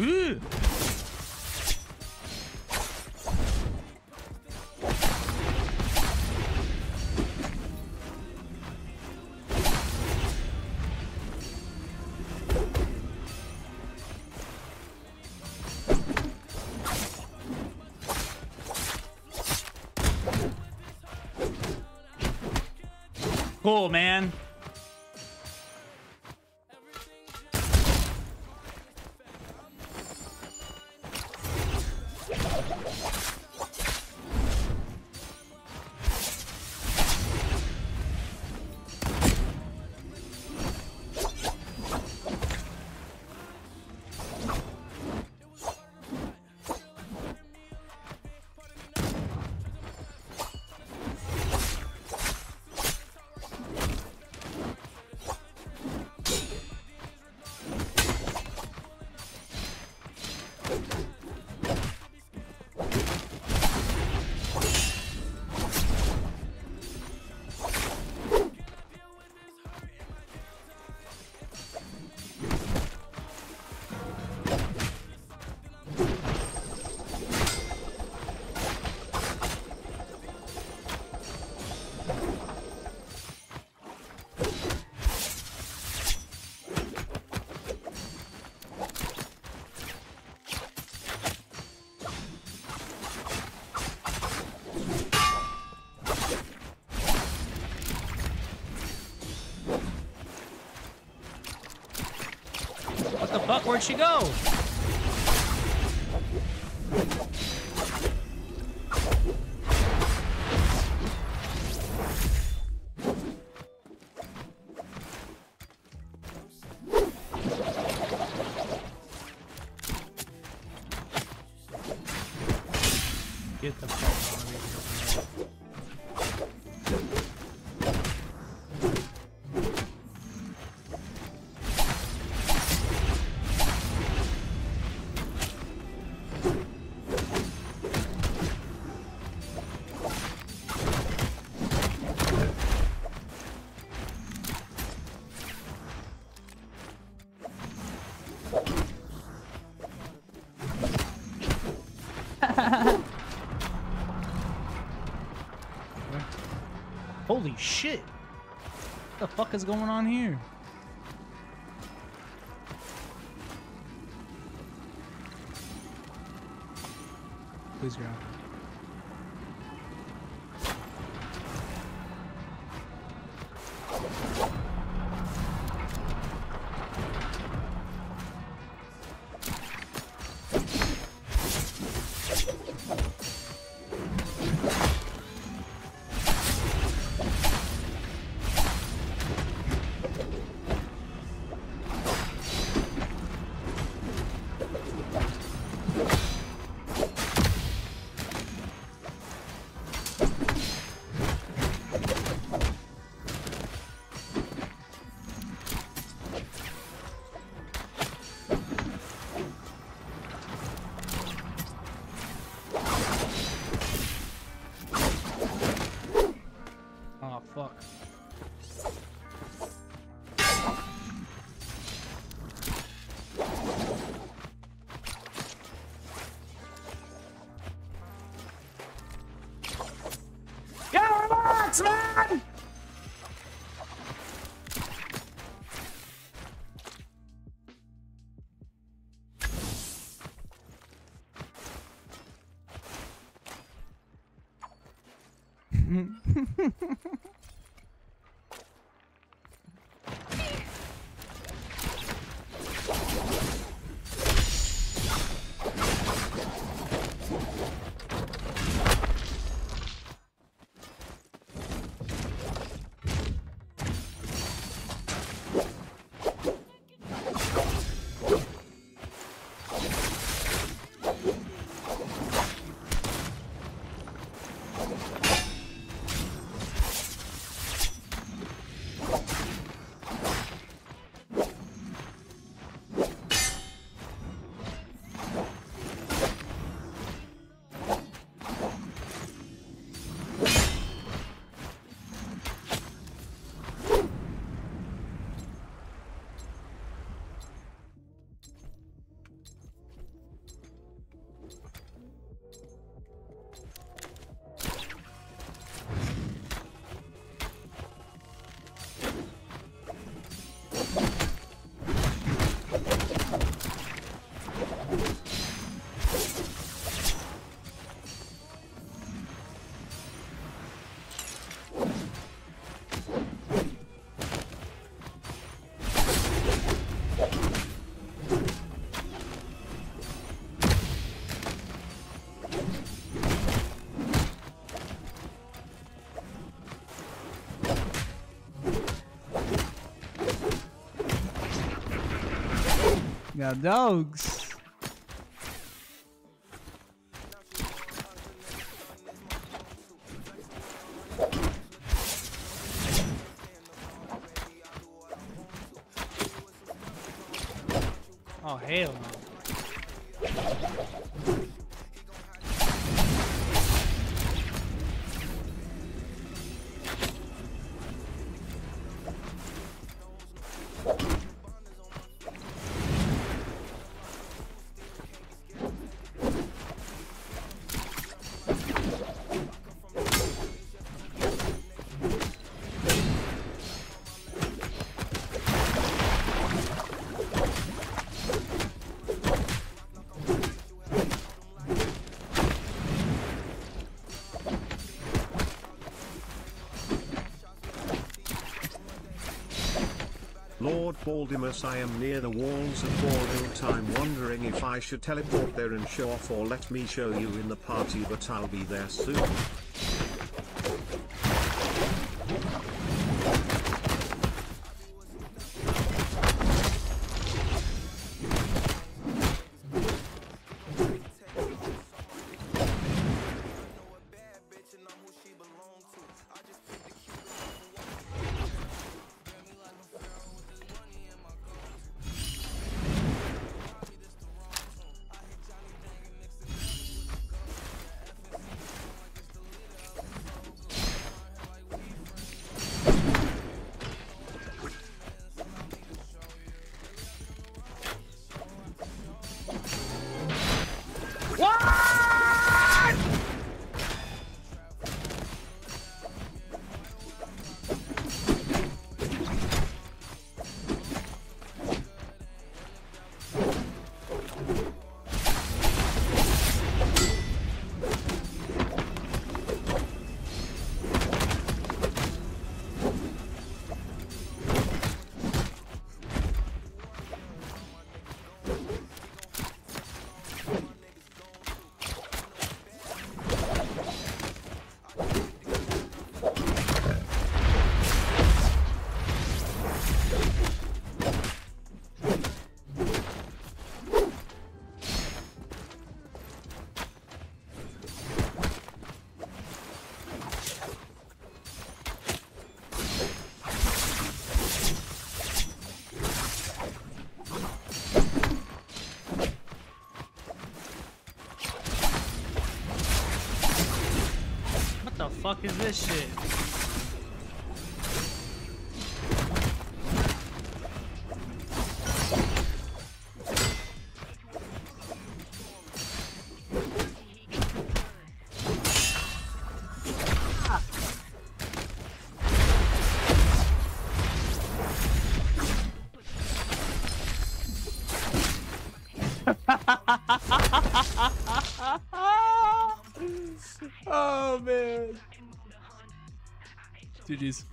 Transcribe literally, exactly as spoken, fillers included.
Ooh. Cool, man. But where'd she go? Get the fuck out of here. Holy shit! What the fuck is going on here? Please grab. Man! got dogs. Oh, hell no. Lord Baldemus, I am near the walls of Bordeaux time, wondering if I should teleport there and show off, or let me show you in the party, but I'll be there soon. What the fuck is this shit? Oh man. G G's.